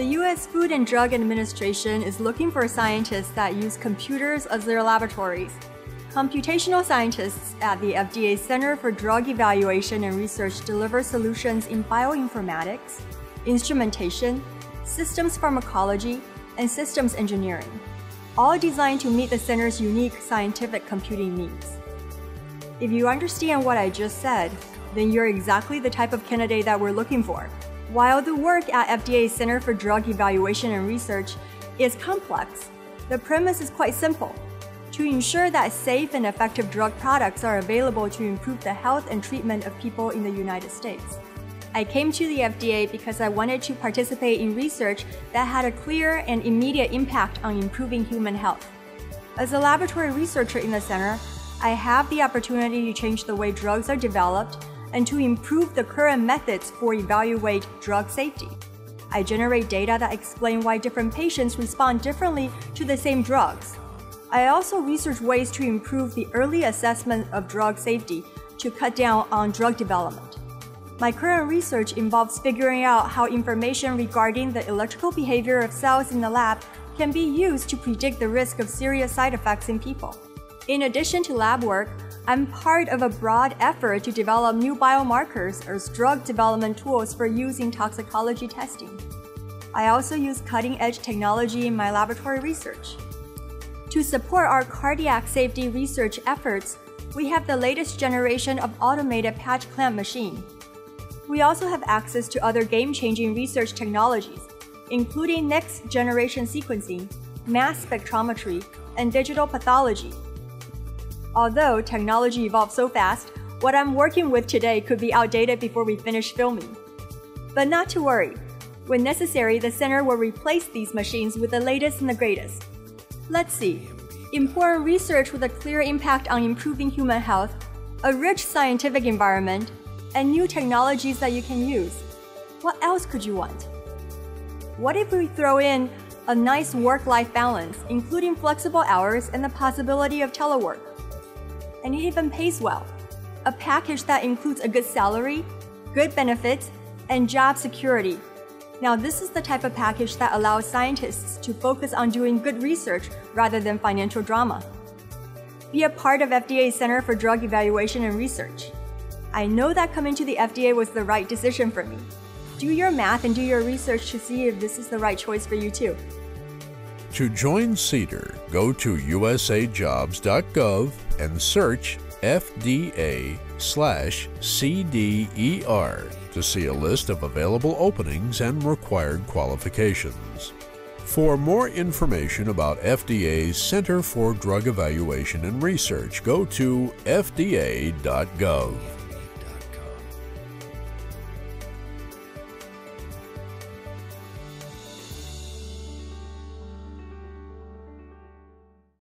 The U.S. Food and Drug Administration is looking for scientists that use computers as their laboratories. Computational scientists at the FDA Center for Drug Evaluation and Research deliver solutions in bioinformatics, instrumentation, systems pharmacology, and systems engineering, all designed to meet the center's unique scientific computing needs. If you understand what I just said, then you're exactly the type of candidate that we're looking for. While the work at FDA's Center for Drug Evaluation and Research is complex, the premise is quite simple: to ensure that safe and effective drug products are available to improve the health and treatment of people in the United States. I came to the FDA because I wanted to participate in research that had a clear and immediate impact on improving human health. As a laboratory researcher in the center, I have the opportunity to change the way drugs are developed and to improve the current methods for evaluate drug safety. I generate data that explain why different patients respond differently to the same drugs. I also research ways to improve the early assessment of drug safety to cut down on drug development. My current research involves figuring out how information regarding the electrical behavior of cells in the lab can be used to predict the risk of serious side effects in people. In addition to lab work, I'm part of a broad effort to develop new biomarkers as drug development tools for use in toxicology testing. I also use cutting-edge technology in my laboratory research. To support our cardiac safety research efforts, we have the latest generation of automated patch clamp machine. We also have access to other game-changing research technologies, including next-generation sequencing, mass spectrometry, and digital pathology. Although technology evolves so fast, what I'm working with today could be outdated before we finish filming. But not to worry. When necessary, the center will replace these machines with the latest and the greatest. Let's see. Important research with a clear impact on improving human health, a rich scientific environment, and new technologies that you can use. What else could you want? What if we throw in a nice work-life balance, including flexible hours and the possibility of telework? And it even pays well. A package that includes a good salary, good benefits, and job security. Now, this is the type of package that allows scientists to focus on doing good research rather than financial drama. Be a part of FDA's Center for Drug Evaluation and Research. I know that coming to the FDA was the right decision for me. Do your math and do your research to see if this is the right choice for you too. To join CDER, go to usajobs.gov and search FDA/CDER to see a list of available openings and required qualifications. For more information about FDA's Center for Drug Evaluation and Research, go to fda.gov.